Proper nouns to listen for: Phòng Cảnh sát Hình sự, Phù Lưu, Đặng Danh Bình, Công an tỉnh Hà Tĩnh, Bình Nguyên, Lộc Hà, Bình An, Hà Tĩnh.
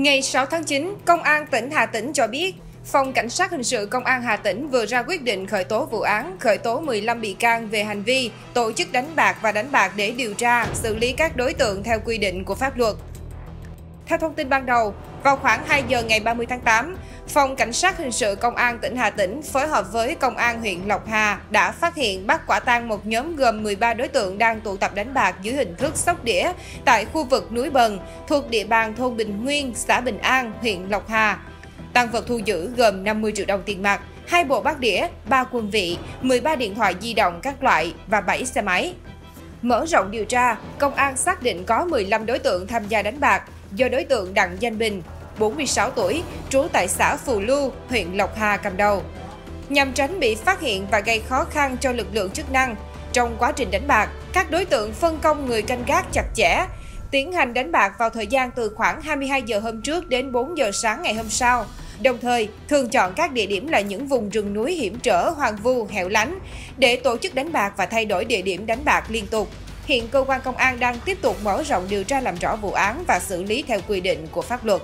Ngày 6 tháng 9, Công an tỉnh Hà Tĩnh cho biết, Phòng Cảnh sát Hình sự Công an Hà Tĩnh vừa ra quyết định khởi tố vụ án, khởi tố 15 bị can về hành vi tổ chức đánh bạc và đánh bạc để điều tra, xử lý các đối tượng theo quy định của pháp luật. Theo thông tin ban đầu, vào khoảng 2 giờ ngày 30 tháng 8, Phòng Cảnh sát Hình sự Công an tỉnh Hà Tĩnh phối hợp với Công an huyện Lộc Hà đã phát hiện bắt quả tang một nhóm gồm 13 đối tượng đang tụ tập đánh bạc dưới hình thức sóc đĩa tại khu vực núi Bần thuộc địa bàn thôn Bình Nguyên, xã Bình An, huyện Lộc Hà. Tang vật thu giữ gồm 50 triệu đồng tiền mặt, 2 bộ bát đĩa, 3 quân vị, 13 điện thoại di động các loại và 7 xe máy. Mở rộng điều tra, công an xác định có 15 đối tượng tham gia đánh bạc do đối tượng Đặng Danh Bình, 46 tuổi, trú tại xã Phù Lưu, huyện Lộc Hà cầm đầu. Nhằm tránh bị phát hiện và gây khó khăn cho lực lượng chức năng, trong quá trình đánh bạc, các đối tượng phân công người canh gác chặt chẽ, tiến hành đánh bạc vào thời gian từ khoảng 22 giờ hôm trước đến 4 giờ sáng ngày hôm sau. Đồng thời, thường chọn các địa điểm là những vùng rừng núi hiểm trở, hoang vu, hẻo lánh để tổ chức đánh bạc và thay đổi địa điểm đánh bạc liên tục. Hiện cơ quan công an đang tiếp tục mở rộng điều tra làm rõ vụ án và xử lý theo quy định của pháp luật.